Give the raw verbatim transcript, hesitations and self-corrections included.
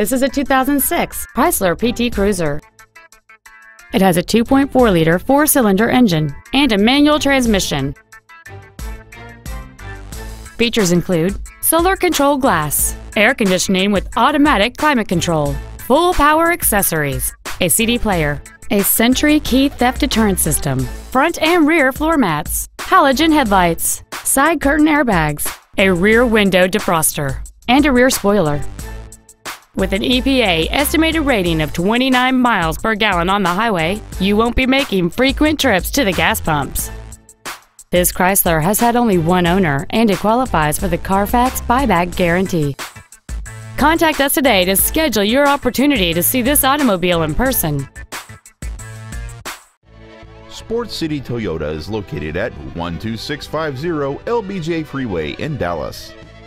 This is a two thousand six Chrysler P T Cruiser. It has a two point four liter four-cylinder engine and a manual transmission. Features include solar control glass, air conditioning with automatic climate control, full power accessories, a C D player, a Sentry key theft deterrent system, front and rear floor mats, halogen headlights, side curtain airbags, a rear window defroster, and a rear spoiler. With an E P A estimated rating of twenty-nine miles per gallon on the highway, you won't be making frequent trips to the gas pumps. This Chrysler has had only one owner and it qualifies for the Carfax buyback guarantee. Contact us today to schedule your opportunity to see this automobile in person. Sport City Toyota is located at one two six five zero L B J Freeway in Dallas.